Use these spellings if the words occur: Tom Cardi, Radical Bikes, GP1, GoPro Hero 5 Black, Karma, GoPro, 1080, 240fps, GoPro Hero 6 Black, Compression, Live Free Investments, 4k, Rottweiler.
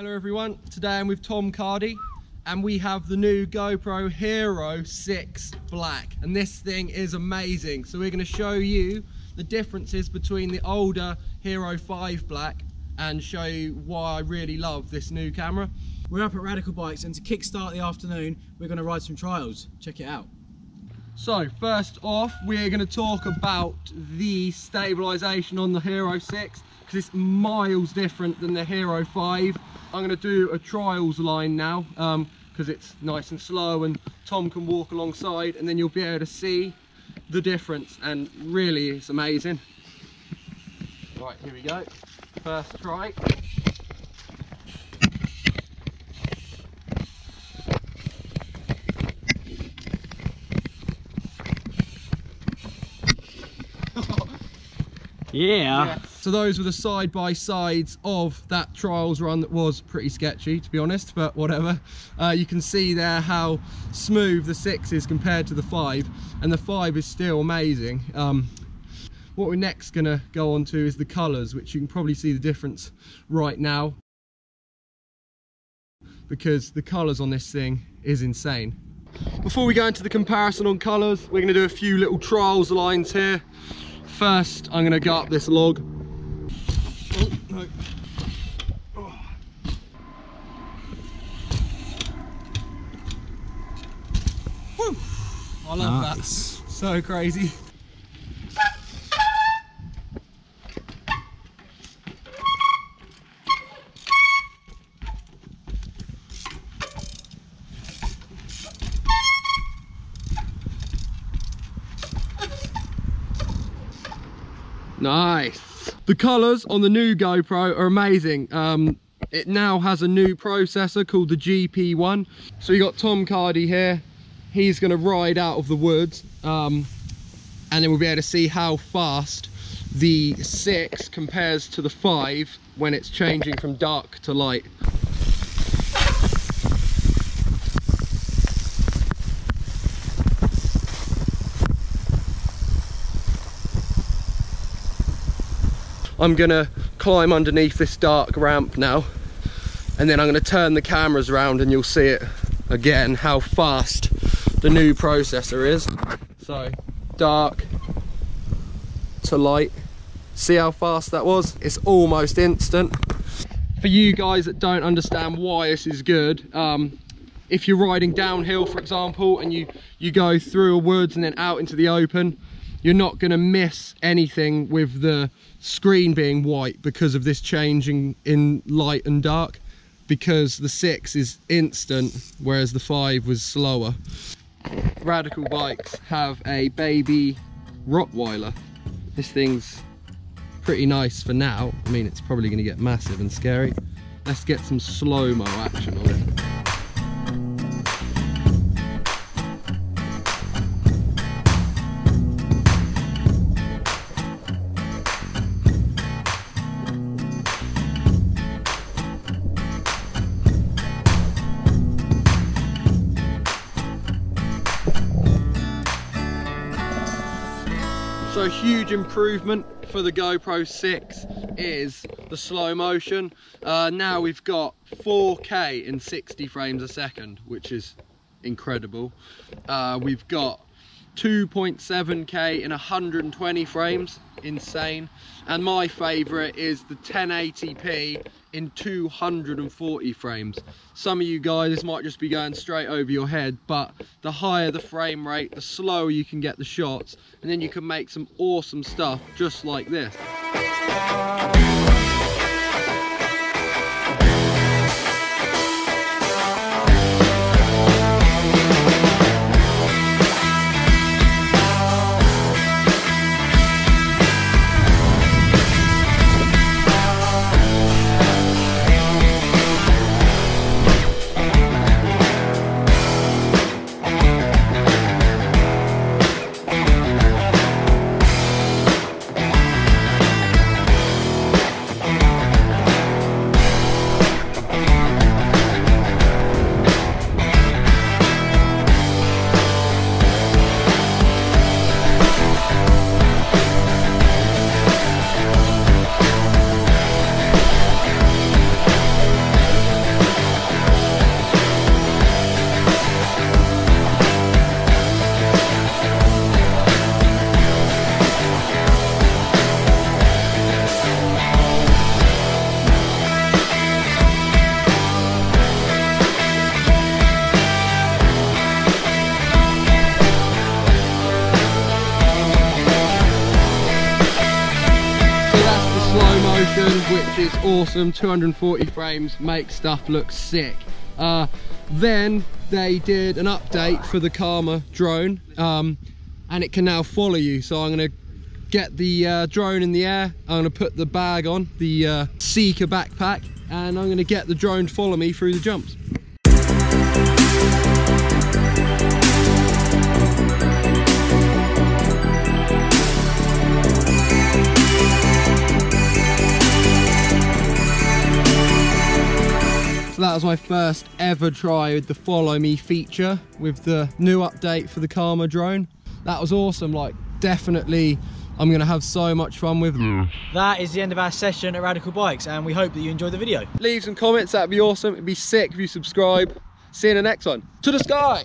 Hello everyone, today I'm with Tom Cardi and we have the new GoPro Hero 6 Black and this thing is amazing. So we're going to show you the differences between the older Hero 5 Black and show you why I really love this new camera. We're up at Radical Bikes and to kickstart the afternoon we're going to ride some trials. Check it out. So first off we're going to talk about the stabilisation on the Hero 6 because it's miles different than the Hero 5. I'm going to do a trials line now because it's nice and slow and Tom can walk alongside and then you'll be able to see the difference and really it's amazing. Right, here we go. First try. Yeah. So those were the side by sides of that trials run that was pretty sketchy to be honest, but whatever. You can see there how smooth the 6 is compared to the 5 and the 5 is still amazing. What we're next going to go on to is the colours, which you can probably see the difference right now because the colours on this thing is insane. Before we go into the comparison on colours, we're going to do a few little trials lines here. First, I'm going to go up this log. Oh, no. Oh. Woo. I love that. So crazy. Nice. The colors on the new GoPro are amazing. It now has a new processor called the GP1. So you got Tom Cardi here. He's going to ride out of the woods and then we'll be able to see how fast the 6 compares to the 5 when it's changing from dark to light. I'm going to climb underneath this dark ramp now and then I'm going to turn the cameras around and you'll see it again how fast the new processor is. So dark to light, see how fast that was? It's almost instant. For you guys that don't understand why this is good, if you're riding downhill for example and you go through a woods and then out into the open, you're not going to miss anything with the screen being white because of this changing in light and dark, because the 6 is instant whereas the 5 was slower. Radical Bikes have a baby Rottweiler. This thing's pretty nice for now. I mean, it's probably going to get massive and scary. Let's get some slow-mo action on it. So a huge improvement for the GoPro 6 is the slow motion. Now we've got 4k in 60 frames a second, which is incredible. We've got 2.7k in 120 frames, insane. And my favourite is the 1080p in 240 frames. Some of you guys, this might just be going straight over your head, but the higher the frame rate, the slower you can get the shots, and then you can make some awesome stuff just like this. it's awesome. 240 frames, make stuff look sick. Then they did an update for the Karma drone, and it can now follow you. So I'm going to get the drone in the air, I'm going to put the bag on, the Seeker backpack, and I'm going to get the drone to follow me through the jumps. That was my first ever try with the follow me feature with the new update for the Karma drone. That was awesome. Like, definitely I'm gonna have so much fun with it. That is the end of our session at Radical Bikes, and we hope that you enjoyed the video. Leave some comments, that'd be awesome. It'd be sick if you subscribe. See you in the next one. To the sky.